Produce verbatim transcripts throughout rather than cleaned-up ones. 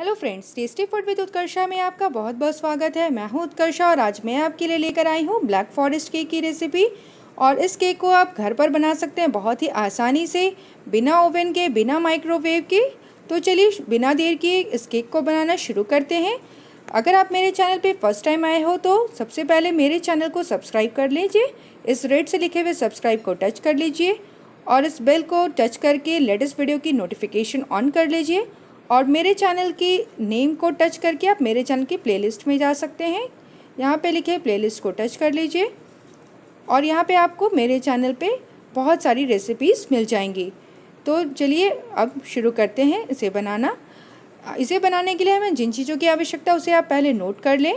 Hello friends, tasty food with Utkarsha में आपका बहुत बहुत स्वागत है। मैं हूं उत्कर्षा और आज मैं आपके लिए लेकर आई हूं ब्लैक फॉरेस्ट केक की रेसिपी। और इस केक को आप घर पर बना सकते हैं बहुत ही आसानी से, बिना ओवन के, बिना माइक्रोवेव के। तो चलिए बिना देर किए इस केक को बनाना शुरू करते हैं। अगर आप मेरे चैनल पर फर्स्ट टाइम आए हो तो सबसे पहले मेरे चैनल को सब्सक्राइब कर लीजिए। इस रेड से लिखे हुए सब्सक्राइब को टच कर लीजिए और इस बेल को टच करके लेटेस्ट वीडियो की नोटिफिकेशन ऑन कर लीजिए। और मेरे चैनल की नेम को टच करके आप मेरे चैनल की प्लेलिस्ट में जा सकते हैं। यहाँ पे लिखे प्लेलिस्ट को टच कर लीजिए और यहाँ पे आपको मेरे चैनल पे बहुत सारी रेसिपीज़ मिल जाएंगी। तो चलिए अब शुरू करते हैं इसे बनाना। इसे बनाने के लिए हमें जिन चीज़ों की आवश्यकता उसे आप पहले नोट कर लें।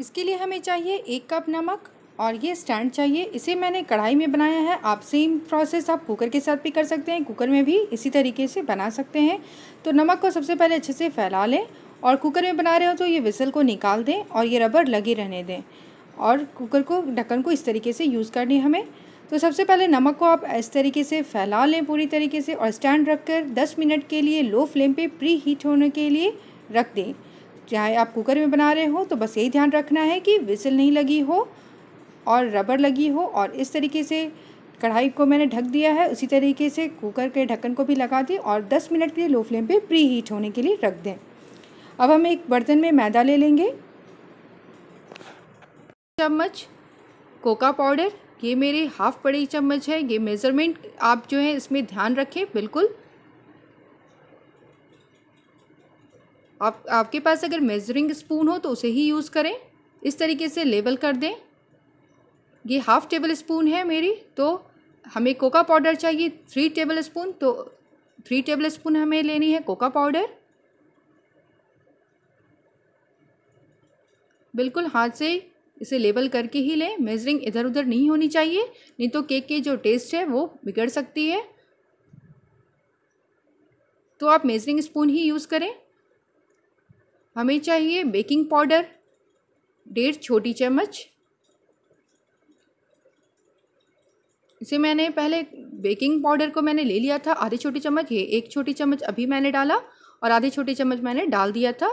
इसके लिए हमें चाहिए एक कप नमक और ये स्टैंड चाहिए। इसे मैंने कढ़ाई में बनाया है, आप सेम प्रोसेस आप कुकर के साथ भी कर सकते हैं, कुकर में भी इसी तरीके से बना सकते हैं। तो नमक को सबसे पहले अच्छे से फैला लें और कुकर में बना रहे हो तो ये विसल को निकाल दें और ये रबर लगे रहने दें और कुकर को ढक्कन को इस तरीके से यूज़ करनी है हमें। तो सबसे पहले नमक को आप इस तरीके से फैला लें पूरी तरीके से और स्टैंड रख कर दस मिनट के लिए लो फ्लेम पर प्री हीट होने के लिए रख दें। चाहे आप कुकर में बना रहे हो तो बस यही ध्यान रखना है कि विसिल नहीं लगी हो और रबर लगी हो। और इस तरीके से कढ़ाई को मैंने ढक दिया है, उसी तरीके से कुकर के ढक्कन को भी लगा दें और दस मिनट के लिए लो फ्लेम पे प्री हीट होने के लिए रख दें। अब हम एक बर्तन में मैदा ले लेंगे, चम्मच कोका पाउडर, ये मेरे हाफ बड़ी चम्मच है। ये मेज़रमेंट आप जो है इसमें ध्यान रखें बिल्कुल। आप आपके पास अगर मेजरिंग स्पून हो तो उसे ही यूज़ करें। इस तरीके से लेवल कर दें। ये हाफ़ टेबल स्पून है मेरी, तो हमें कोका पाउडर चाहिए थ्री टेबल स्पून, तो थ्री टेबल स्पून हमें लेनी है कोका पाउडर। बिल्कुल हाथ से इसे लेवल करके ही लें, मेजरिंग इधर उधर नहीं होनी चाहिए, नहीं तो केक के जो टेस्ट है वो बिगड़ सकती है। तो आप मेजरिंग स्पून ही यूज़ करें। हमें चाहिए बेकिंग पाउडर डेढ़ छोटी चम्मच। इसे मैंने पहले बेकिंग पाउडर को मैंने ले लिया था आधी छोटी चम्मच, ये एक छोटी चम्मच अभी मैंने डाला और आधी छोटी चम्मच मैंने डाल दिया था,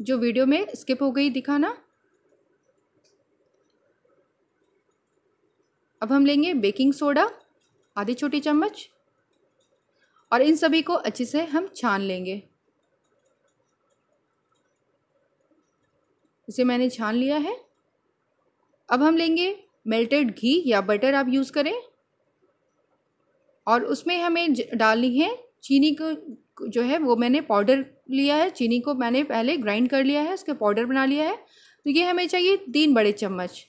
जो वीडियो में स्किप हो गई दिखाना। अब हम लेंगे बेकिंग सोडा आधी छोटी चम्मच और इन सभी को अच्छे से हम छान लेंगे। इसे मैंने छान लिया है। अब हम लेंगे मेल्टेड घी या बटर आप यूज़ करें और उसमें हमें डालनी है चीनी को, जो है वो मैंने पाउडर लिया है। चीनी को मैंने पहले ग्राइंड कर लिया है, उसके पाउडर बना लिया है। तो ये हमें चाहिए तीन बड़े चम्मच।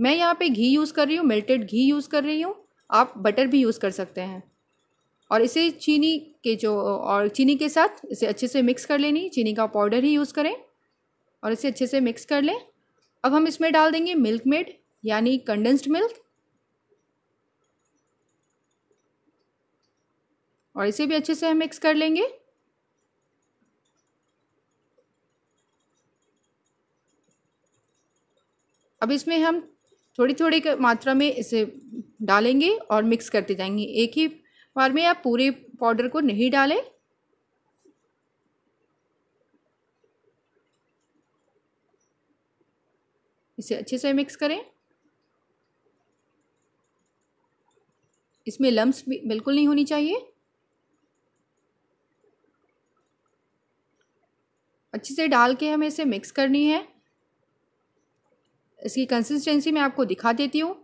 मैं यहाँ पे घी यूज़ कर रही हूँ, मेल्टेड घी यूज़ कर रही हूँ, आप बटर भी यूज़ कर सकते हैं। और इसे चीनी के जो और चीनी के साथ इसे अच्छे से मिक्स कर लेनी, चीनी का पाउडर ही यूज़ करें और इसे अच्छे से मिक्स कर लें। अब हम इसमें डाल देंगे मिल्क मेड यानी कंडेंस्ड मिल्क और इसे भी अच्छे से हम मिक्स कर लेंगे। अब इसमें हम थोड़ी थोड़ी मात्रा में इसे डालेंगे और मिक्स करते जाएंगे। एक ही बार में आप पूरे पाउडर को नहीं डालें। इसे अच्छे से मिक्स करें। इसमें लम्प्स भी बिल्कुल नहीं होनी चाहिए। अच्छे से डाल के हमें इसे मिक्स करनी है। इसकी कंसिस्टेंसी मैं आपको दिखा देती हूँ।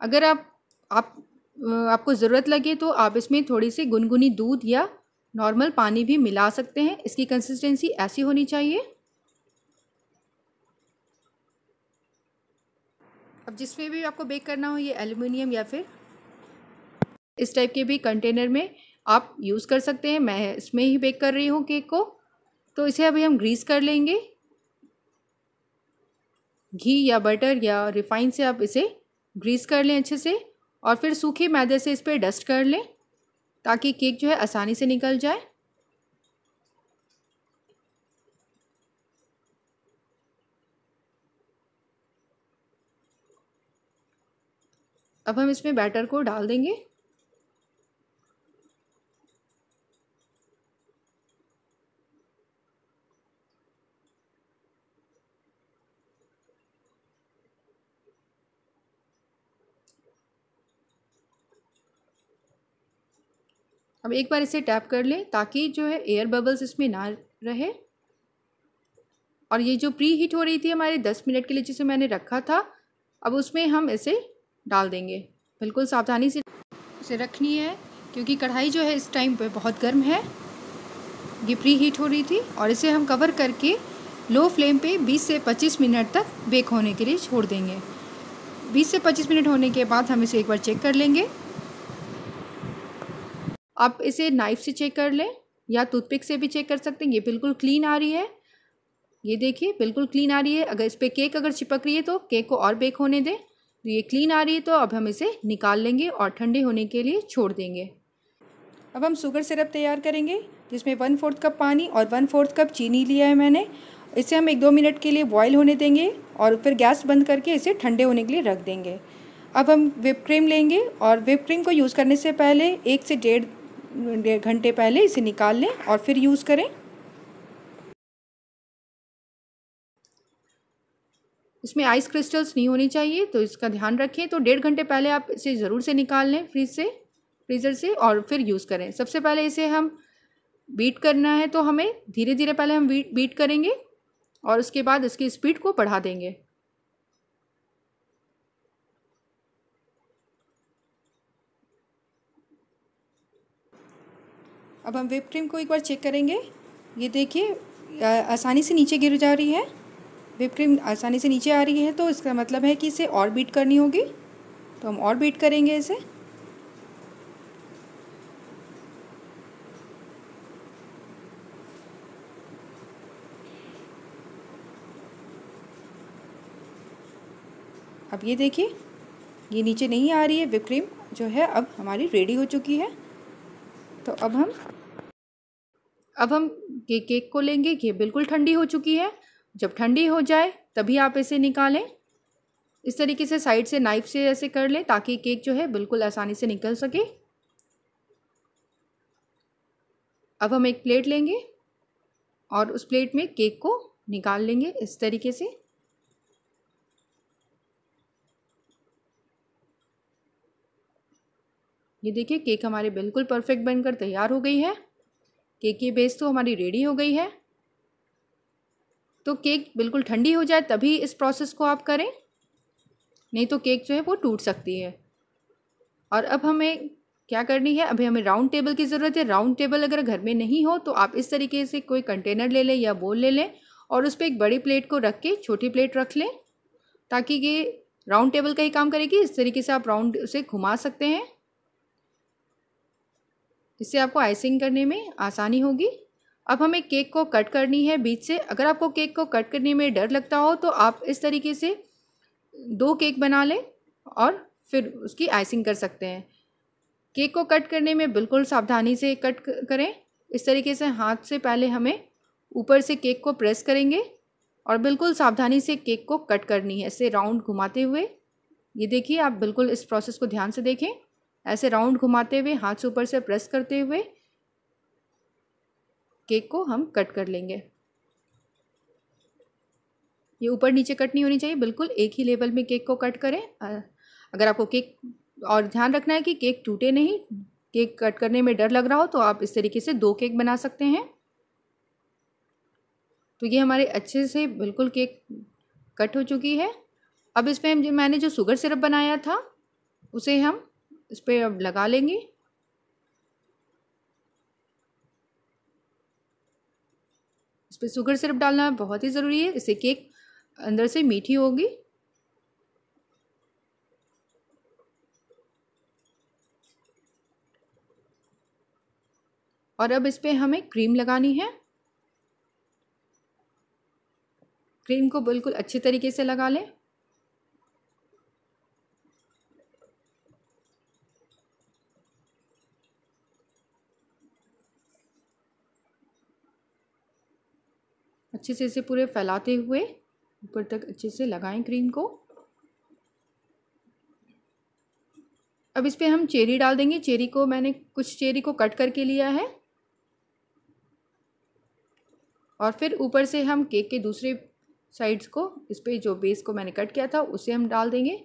अगर आप आप आपको ज़रूरत लगे तो आप इसमें थोड़ी सी गुनगुनी दूध या नॉर्मल पानी भी मिला सकते हैं। इसकी कंसिस्टेंसी ऐसी होनी चाहिए। अब जिसमें भी आपको बेक करना हो, ये एल्युमिनियम या फिर इस टाइप के भी कंटेनर में आप यूज़ कर सकते हैं। मैं इसमें ही बेक कर रही हूँ केक को। तो इसे अभी हम ग्रीस कर लेंगे। घी या बटर या रिफाइन से आप इसे ग्रीस कर लें अच्छे से और फिर सूखे मैदे से इस पर डस्ट कर लें ताकि केक जो है आसानी से निकल जाए। अब हम इसमें बैटर को डाल देंगे। अब एक बार इसे टैप कर लें ताकि जो है एयर बबल्स इसमें ना रहे। और ये जो प्री हीट हो रही थी हमारे दस मिनट के लिए जिसे मैंने रखा था, अब उसमें हम इसे डाल देंगे। बिल्कुल सावधानी से इसे रखनी है क्योंकि कढ़ाई जो है इस टाइम पे बहुत गर्म है। ये प्री हीट हो रही थी और इसे हम कवर करके लो फ्लेम पे बीस से पच्चीस मिनट तक बेक होने के लिए छोड़ देंगे। बीस से पच्चीस मिनट होने के बाद हम इसे एक बार चेक कर लेंगे। आप इसे नाइफ़ से चेक कर लें या टूथपिक से भी चेक कर सकते हैं। ये बिल्कुल क्लीन आ रही है, ये देखिए बिल्कुल क्लीन आ रही है। अगर इस पर केक अगर चिपक रही है तो केक को और बेक होने दें। तो ये क्लीन आ रही है, तो अब हम इसे निकाल लेंगे और ठंडे होने के लिए छोड़ देंगे। अब हम शुगर सिरप तैयार करेंगे जिसमें वन फोर्थ कप पानी और वन फोर्थ कप चीनी लिया है मैंने। इसे हम एक दो मिनट के लिए बॉयल होने देंगे और फिर गैस बंद करके इसे ठंडे होने के लिए रख देंगे। अब हम व्हिप क्रीम लेंगे और व्हिप क्रीम को यूज़ करने से पहले एक से डेढ़ डेढ़ घंटे पहले इसे निकाल लें और फिर यूज़ करें। इसमें आइस क्रिस्टल्स नहीं होनी चाहिए तो इसका ध्यान रखें। तो डेढ़ घंटे पहले आप इसे ज़रूर से निकाल लें फ्रीज से फ्रीज़र से और फिर यूज़ करें। सबसे पहले इसे हम बीट करना है तो हमें धीरे धीरे पहले हम बीट बीट करेंगे और उसके बाद इसकी स्पीड को बढ़ा देंगे। अब हम व्हिप क्रीम को एक बार चेक करेंगे। ये देखिए आसानी से नीचे गिर जा रही है, व्हिप क्रीम आसानी से नीचे आ रही है, तो इसका मतलब है कि इसे और बीट करनी होगी। तो हम और बीट करेंगे इसे। अब ये देखिए ये नीचे नहीं आ रही है। व्हिप क्रीम जो है अब हमारी रेडी हो चुकी है। तो अब हम अब हम ये केक को लेंगे। ये बिल्कुल ठंडी हो चुकी है, जब ठंडी हो जाए तभी आप इसे निकालें। इस तरीके से साइड से नाइफ से ऐसे कर लें ताकि केक जो है बिल्कुल आसानी से निकल सके। अब हम एक प्लेट लेंगे और उस प्लेट में केक को निकाल लेंगे इस तरीके से। ये देखिए केक हमारे बिल्कुल परफेक्ट बनकर तैयार हो गई है। केक की बेस तो हमारी रेडी हो गई है। तो केक बिल्कुल ठंडी हो जाए तभी इस प्रोसेस को आप करें, नहीं तो केक जो है वो टूट सकती है। और अब हमें क्या करनी है, अभी हमें राउंड टेबल की ज़रूरत है। राउंड टेबल अगर घर में नहीं हो तो आप इस तरीके से कोई कंटेनर ले लें या बोल ले लें और उस पर एक बड़ी प्लेट को रख के छोटी प्लेट रख लें ताकि ये राउंड टेबल का ही काम करेगी। इस तरीके से आप राउंड उसे घुमा सकते हैं, इससे आपको आइसिंग करने में आसानी होगी। अब हमें केक को कट करनी है बीच से। अगर आपको केक को कट करने में डर लगता हो तो आप इस तरीके से दो केक बना लें और फिर उसकी आइसिंग कर सकते हैं। केक को कट करने में बिल्कुल सावधानी से कट करें। इस तरीके से हाथ से पहले हमें ऊपर से केक को प्रेस करेंगे और बिल्कुल सावधानी से केक को कट करनी है, ऐसे राउंड घुमाते हुए। ये देखिए आप बिल्कुल इस प्रोसेस को ध्यान से देखें, ऐसे राउंड घुमाते हुए हाथ से ऊपर से प्रेस करते हुए केक को हम कट कर लेंगे। ये ऊपर नीचे कट नहीं होनी चाहिए, बिल्कुल एक ही लेवल में केक को कट करें। अगर आपको केक और ध्यान रखना है कि केक टूटे नहीं, केक कट करने में डर लग रहा हो तो आप इस तरीके से दो केक बना सकते हैं। तो ये हमारे अच्छे से बिल्कुल केक कट हो चुकी है। अब इसमें मैंने जो शुगर सिरप बनाया था उसे हम इस पर अब लगा लेंगे। इस पर शुगर सिरप डालना बहुत ही ज़रूरी है, इससे केक अंदर से मीठी होगी। और अब इस पर हमें क्रीम लगानी है। क्रीम को बिल्कुल अच्छे तरीके से लगा लें। अच्छे से इसे पूरे फैलाते हुए ऊपर तक अच्छे से लगाएं क्रीम को। अब इस पर हम चेरी डाल देंगे। चेरी को मैंने कुछ चेरी को कट करके लिया है। और फिर ऊपर से हम केक के दूसरे साइड्स को, इस पर जो बेस को मैंने कट किया था उसे हम डाल देंगे।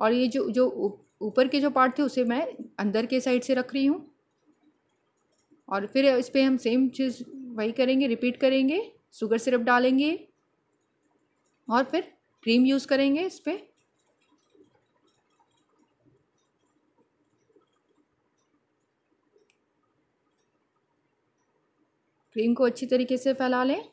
और ये जो जो ऊपर के जो पार्ट थे उसे मैं अंदर के साइड से रख रही हूँ। और फिर इस पर हम सेम चीज़ वही करेंगे, रिपीट करेंगे। शुगर सिरप डालेंगे और फिर क्रीम यूज़ करेंगे इस पर। क्रीम को अच्छी तरीके से फैला लें।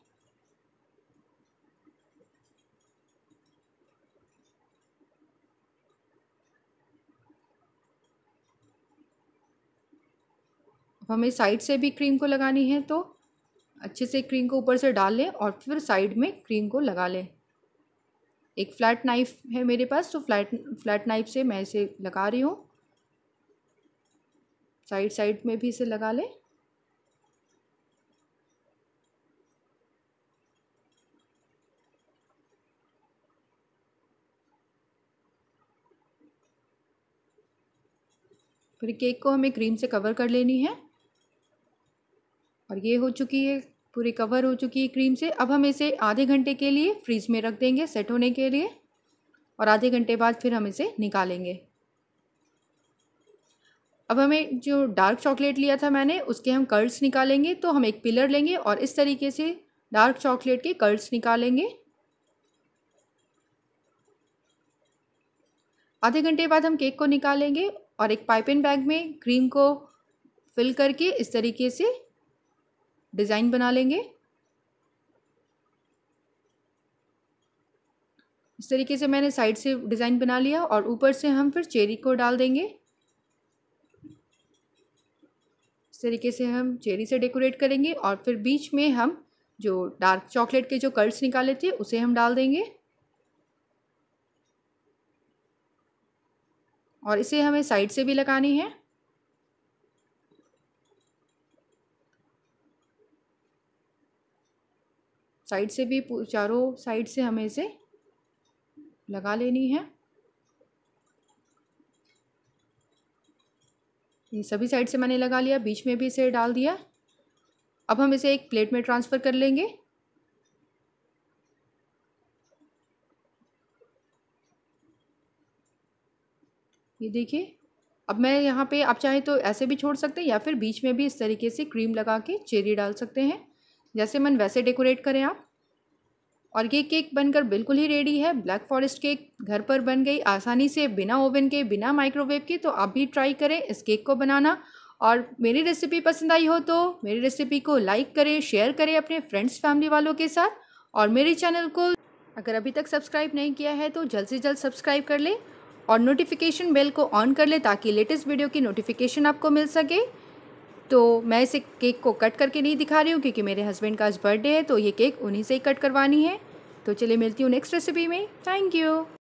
हमें साइड से भी क्रीम को लगानी है, तो अच्छे से क्रीम को ऊपर से डाल लें और फिर साइड में क्रीम को लगा लें। एक फ्लैट नाइफ़ है मेरे पास, तो फ्लैट फ्लैट नाइफ से मैं इसे लगा रही हूँ। साइड साइड में भी इसे लगा लें। फिर केक को हमें क्रीम से कवर कर लेनी है। और ये हो चुकी है, पूरी कवर हो चुकी है क्रीम से। अब हम इसे आधे घंटे के लिए फ्रीज में रख देंगे सेट होने के लिए। और आधे घंटे बाद फिर हम इसे निकालेंगे। अब हमें जो डार्क चॉकलेट लिया था मैंने, उसके हम कर्ल्स निकालेंगे। तो हम एक पिलर लेंगे और इस तरीके से डार्क चॉकलेट के कर्ल्स निकालेंगे। आधे घंटे बाद हम केक को निकालेंगे और एक पाइपिंग बैग में क्रीम को फिल करके इस तरीके से डिज़ाइन बना लेंगे। इस तरीके से मैंने साइड से डिज़ाइन बना लिया और ऊपर से हम फिर चेरी को डाल देंगे। इस तरीके से हम चेरी से डेकोरेट करेंगे और फिर बीच में हम जो डार्क चॉकलेट के जो कर्ल्स निकाले थे उसे हम डाल देंगे। और इसे हमें साइड से भी लगानी है। साइड से भी, चारों साइड से हमें इसे लगा लेनी है। ये सभी साइड से मैंने लगा लिया, बीच में भी इसे डाल दिया। अब हम इसे एक प्लेट में ट्रांसफ़र कर लेंगे। ये देखिए, अब मैं यहाँ पे, आप चाहे तो ऐसे भी छोड़ सकते हैं या फिर बीच में भी इस तरीके से क्रीम लगा के चेरी डाल सकते हैं। जैसे मन वैसे डेकोरेट करें आप। और ये केक बनकर बिल्कुल ही रेडी है। ब्लैक फॉरेस्ट केक घर पर बन गई आसानी से, बिना ओवन के, बिना माइक्रोवेव के। तो आप भी ट्राई करें इस केक को बनाना। और मेरी रेसिपी पसंद आई हो तो मेरी रेसिपी को लाइक करें, शेयर करें अपने फ्रेंड्स फैमिली वालों के साथ। और मेरे चैनल को अगर अभी तक सब्सक्राइब नहीं किया है तो जल्द से जल्द सब्सक्राइब कर लें और नोटिफिकेशन बेल को ऑन कर ले, ताकि लेटेस्ट वीडियो की नोटिफिकेशन आपको मिल सके। तो मैं इसे केक को कट करके नहीं दिखा रही हूँ क्योंकि मेरे हस्बैंड का आज बर्थडे है, तो ये केक उन्हीं से ही कट करवानी है। तो चलिए मिलती हूँ नेक्स्ट रेसिपी में। Thank you.